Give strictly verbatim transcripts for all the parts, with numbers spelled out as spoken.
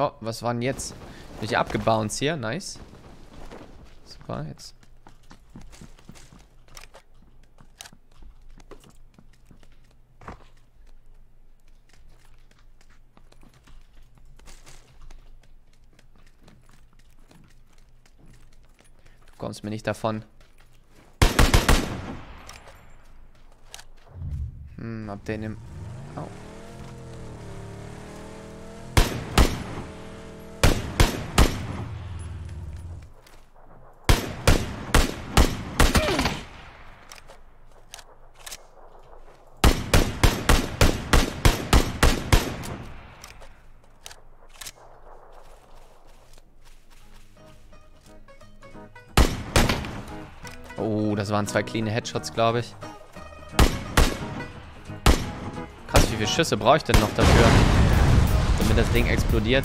Oh, was war denn jetzt? Bin ich abgebounced hier? Nice. Super, jetzt. Du kommst mir nicht davon. Hm, ob der nimmt. Au. Oh, das waren zwei cleane Headshots, glaube ich. Krass, wie viele Schüsse brauche ich denn noch dafür, damit das Ding explodiert?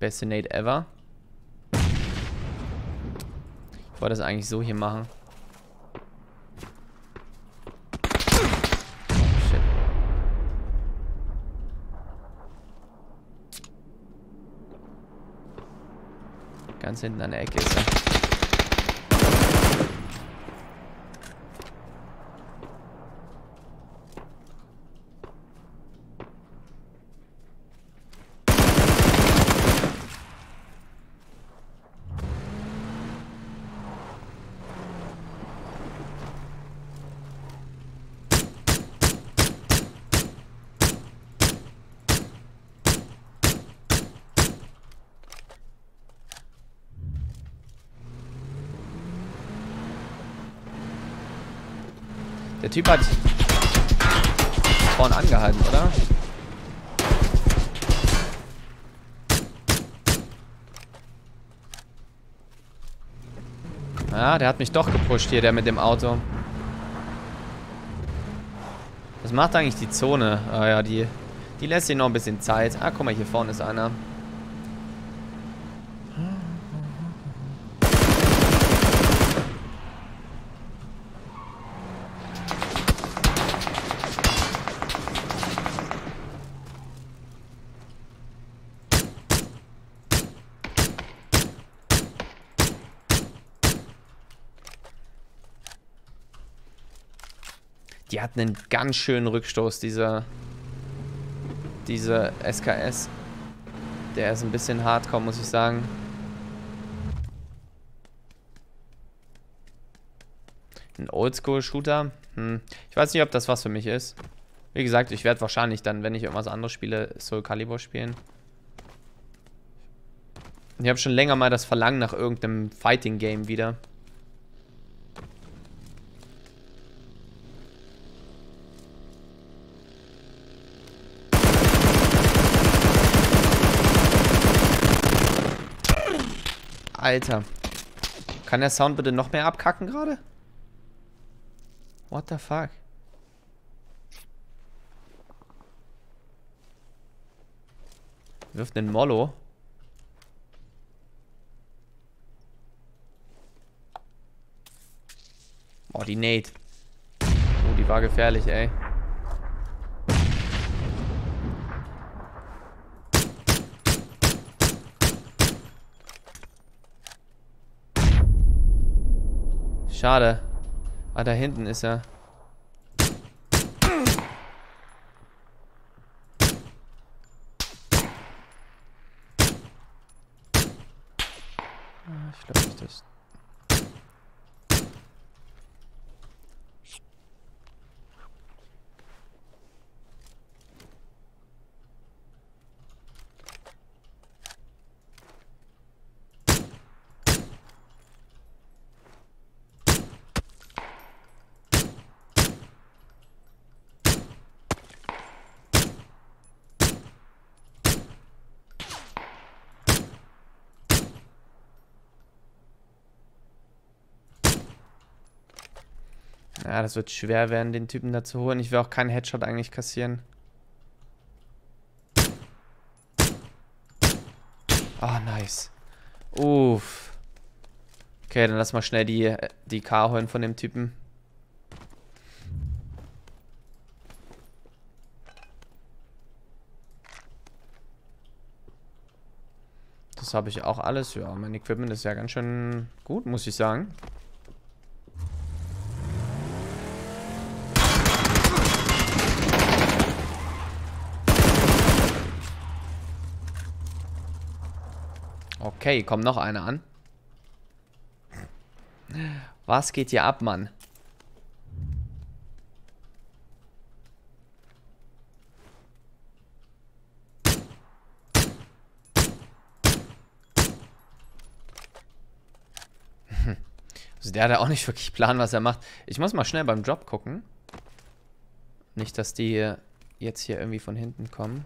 Beste Nade ever. Ich wollte das eigentlich so hier machen. Oh, shit. Ganz hinten an der Ecke ist er. Der Typ hat vorne angehalten, oder? Ah, der hat mich doch gepusht hier, der mit dem Auto. Was macht eigentlich die Zone? Ah ja, die, die lässt sich noch ein bisschen Zeit. Ah, guck mal, hier vorne ist einer. Die hatten einen ganz schönen Rückstoß, diese, diese S K S. Der ist ein bisschen hardcore, muss ich sagen. Ein Oldschool-Shooter. Hm. Ich weiß nicht, ob das was für mich ist. Wie gesagt, ich werde wahrscheinlich dann, wenn ich irgendwas anderes spiele, Soul Calibur spielen. Ich habe schon länger mal das Verlangen nach irgendeinem Fighting-Game wieder. Alter. Kann der Sound bitte noch mehr abkacken gerade? What the fuck? Wirft den Mollo. Oh, die Nate. Oh, die war gefährlich, ey. Schade. Ah, da hinten ist er. Ah, ich glaube nicht, das. Ja, das wird schwer werden, den Typen da zu holen. Ich will auch keinen Headshot eigentlich kassieren. Ah, nice. Uff. Okay, dann lass mal schnell die, die K holen von dem Typen. Das habe ich auch alles. Ja, mein Equipment ist ja ganz schön gut, muss ich sagen. Okay, kommt noch einer an. Was geht hier ab, Mann? Also der hat ja auch nicht wirklich Plan, was er macht. Ich muss mal schnell beim Drop gucken. Nicht, dass die jetzt hier irgendwie von hinten kommen.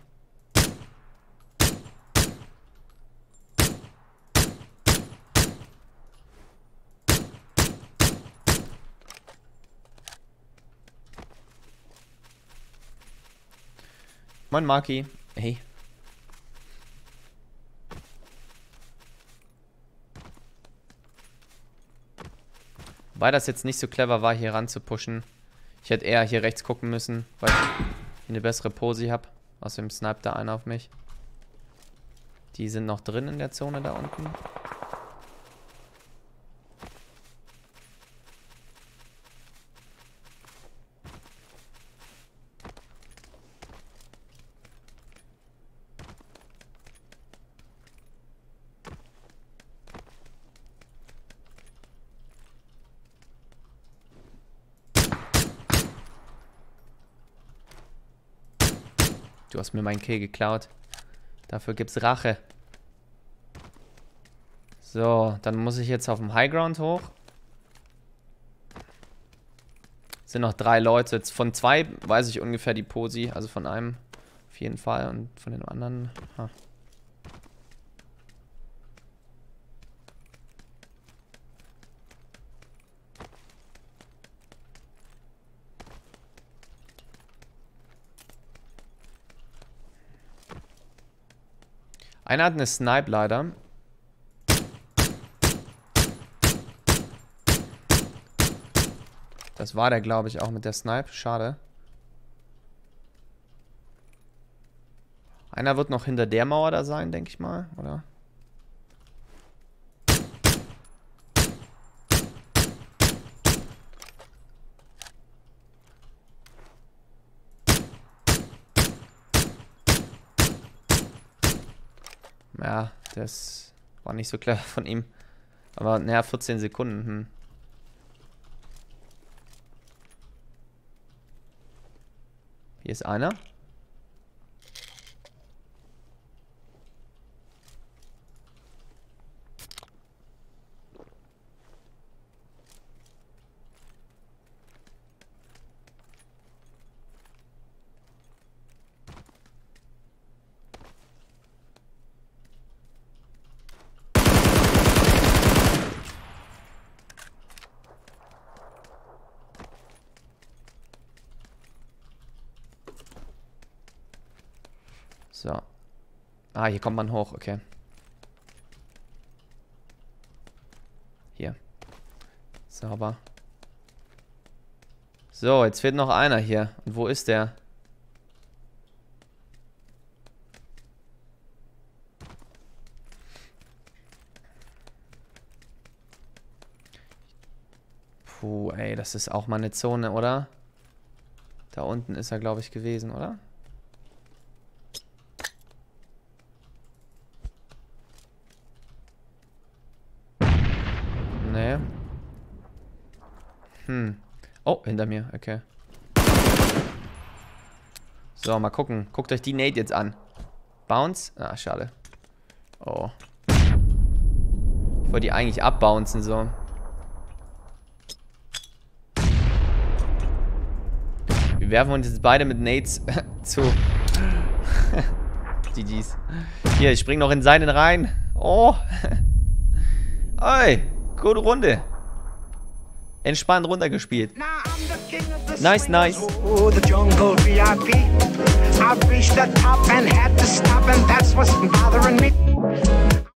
Moin Marki, hey. Wobei das jetzt nicht so clever war, hier ran zu pushen. Ich hätte eher hier rechts gucken müssen, weil ich eine bessere Pose habe. Außerdem sniped da einer auf mich. Die sind noch drin in der Zone da unten. Du hast mir meinen Kill geklaut. Dafür gibt's Rache. So, dann muss ich jetzt auf dem Highground hoch. Es sind noch drei Leute. Jetzt von zwei weiß ich ungefähr die Posi. Also von einem auf jeden Fall. Und von den anderen... Ha. Einer hat eine Snipe leider. Das war der, glaube ich, auch mit der Snipe. Schade. Einer wird noch hinter der Mauer da sein, denke ich mal, oder? Ja, das war nicht so clever von ihm. Aber naja, vierzehn Sekunden. Hm. Hier ist einer. So. Ah, hier kommt man hoch, okay. Hier. Sauber. So, jetzt fehlt noch einer hier. Und wo ist der? Puh, ey, das ist auch mal eine Zone, oder? Da unten ist er, glaube ich, gewesen, oder? Hm. Oh, hinter mir, okay. So, mal gucken. Guckt euch die Nade jetzt an. Bounce? Ah, schade. Oh. Ich wollte die eigentlich abbouncen, so. Wir werfen uns jetzt beide mit Nades zu. G Gs. Hier, ich spring noch in seinen rein. Oh. Ey, gute Runde. Entspannt runtergespielt. Na, Nice, nice. Oh, the jungle V I P. I reached the top and had to stop, and that's what's bothering me.